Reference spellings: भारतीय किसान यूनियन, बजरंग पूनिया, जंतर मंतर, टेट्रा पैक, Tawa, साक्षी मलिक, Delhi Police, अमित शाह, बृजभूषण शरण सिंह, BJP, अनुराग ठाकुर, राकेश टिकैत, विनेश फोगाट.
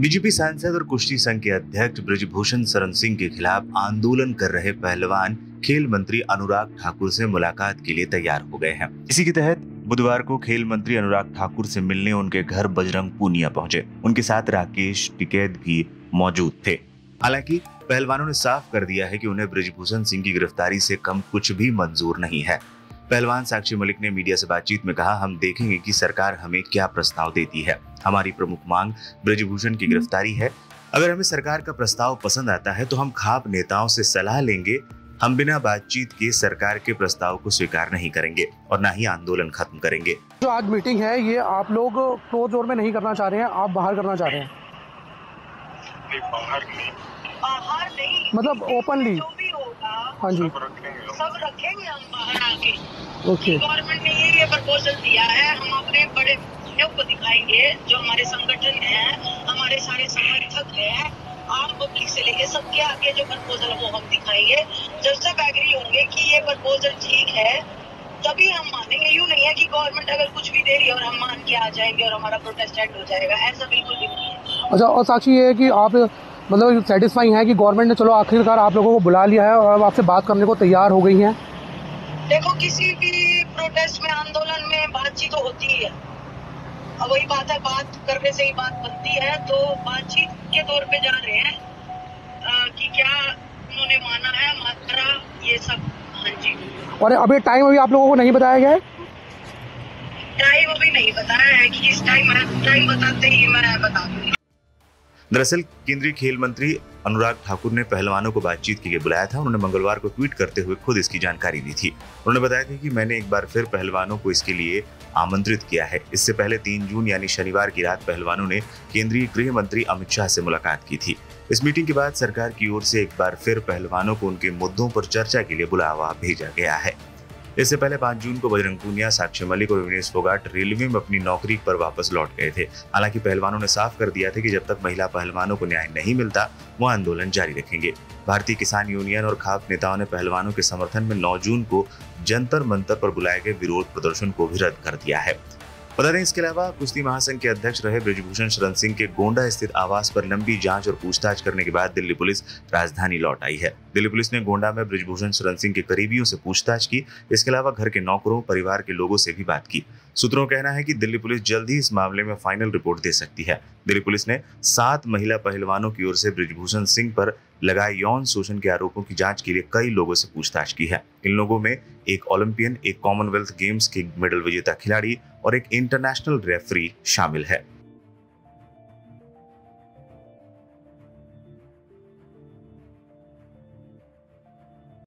BJP सांसद और कुश्ती संघ के अध्यक्ष बृजभूषण शरण सिंह के खिलाफ आंदोलन कर रहे पहलवान खेल मंत्री अनुराग ठाकुर से मुलाकात के लिए तैयार हो गए हैं। इसी के तहत बुधवार को खेल मंत्री अनुराग ठाकुर से मिलने उनके घर बजरंग पूनिया पहुंचे। उनके साथ राकेश टिकैत भी मौजूद थे। हालांकि पहलवानों ने साफ कर दिया है कि उन्हें बृजभूषण सिंह की गिरफ्तारी से कम कुछ भी मंजूर नहीं है। पहलवान साक्षी मलिक ने मीडिया से बातचीत में कहा, हम देखेंगे कि सरकार हमें क्या प्रस्ताव देती है। हमारी प्रमुख मांग बृजभूषण की गिरफ्तारी है। अगर हमें सरकार का प्रस्ताव पसंद आता है तो हम खाप नेताओं से सलाह लेंगे। हम बिना बातचीत के सरकार के प्रस्ताव को स्वीकार नहीं करेंगे और ना ही आंदोलन खत्म करेंगे। जो आज मीटिंग है ये आप लोग क्लोज डोर में नहीं करना चाह रहे हैं, आप बाहर करना चाह रहे हैं? बाहर नहीं, मतलब ओपनली। हाँ जी, सब रखेंगे हम बाहर आके। ओके। गवर्नमेंट ने ये प्रपोजल दिया है, हम अपने बड़े लोग को दिखाएंगे जो हमारे संगठन है, हमारे सारे समर्थक है, आम पब्लिक से लेके सबके आगे जो प्रपोजल है वो हम दिखाएंगे। जब सब एग्री होंगे कि ये प्रपोजल ठीक है तभी हम मानेंगे। यूँ नहीं है कि गवर्नमेंट अगर कुछ भी दे रही है और हम मान के आ जाएंगे और हमारा प्रोटेस्ट एंड हो जाएगा, ऐसा बिल्कुल भी नहीं है। अच्छा, और साक्षी ये है कि आप मतलब सेटिस्फाई है कि गवर्नमेंट ने चलो आखिरकार आप लोगों को बुला लिया है और अब आपसे बात करने को तैयार हो गई है? देखो, किसी भी प्रोटेस्ट में, आंदोलन में बातचीत तो होती है। अब वही बात है, बात करने से ही बात बनती है। तो बातचीत के तौर पे जा रहे हैं कि क्या उन्होंने माना है, मात्रा, ये सब। हाँ जी। और अभी टाइम अभी आप लोगों को नहीं बताया गया है? टाइम अभी नहीं बताया है कि इस टाइम बताते ही मैं बता दूंगी। दरअसल केंद्रीय खेल मंत्री अनुराग ठाकुर ने पहलवानों को बातचीत के लिए बुलाया था। उन्होंने मंगलवार को ट्वीट करते हुए खुद इसकी जानकारी दी थी। उन्होंने बताया था कि मैंने एक बार फिर पहलवानों को इसके लिए आमंत्रित किया है। इससे पहले 3 जून यानी शनिवार की रात पहलवानों ने केंद्रीय गृह मंत्री अमित शाह से मुलाकात की थी। इस मीटिंग के बाद सरकार की ओर से एक बार फिर पहलवानों को उनके मुद्दों पर चर्चा के लिए बुलावा भेजा गया है। इससे पहले 5 जून को बजरंग पूनिया, साक्षी मलिक और विनेश फोगाट रेलवे में अपनी नौकरी पर वापस लौट गए थे। हालांकि पहलवानों ने साफ कर दिया था कि जब तक महिला पहलवानों को न्याय नहीं मिलता वो आंदोलन जारी रखेंगे। भारतीय किसान यूनियन और खाप नेताओं ने पहलवानों के समर्थन में 9 जून को जंतर मंतर पर बुलाए गए विरोध प्रदर्शन को भी रद्द कर दिया है। बता दें, इसके अलावा कुश्ती महासंघ के अध्यक्ष रहे बृजभूषण शरण सिंह के गोंडा स्थित आवास पर लंबी जांच और पूछताछ करने के बाद दिल्ली पुलिस राजधानी लौट आई है। दिल्ली पुलिस ने गोंडा में बृजभूषण शरण सिंह के करीबियों से पूछताछ की। इसके अलावा घर के नौकरों, परिवार के लोगों से भी बात की। सूत्रों का कहना है कि दिल्ली पुलिस जल्द ही इस मामले में फाइनल रिपोर्ट दे सकती है। दिल्ली पुलिस ने 7 महिला पहलवानों की ओर से बृजभूषण सिंह पर लगाए यौन शोषण के आरोपों की जांच के लिए कई लोगों से पूछताछ की है। इन लोगों में एक ओलंपियन, एक कॉमनवेल्थ गेम्स के मेडल विजेता खिलाड़ी और एक इंटरनेशनल रेफरी शामिल है।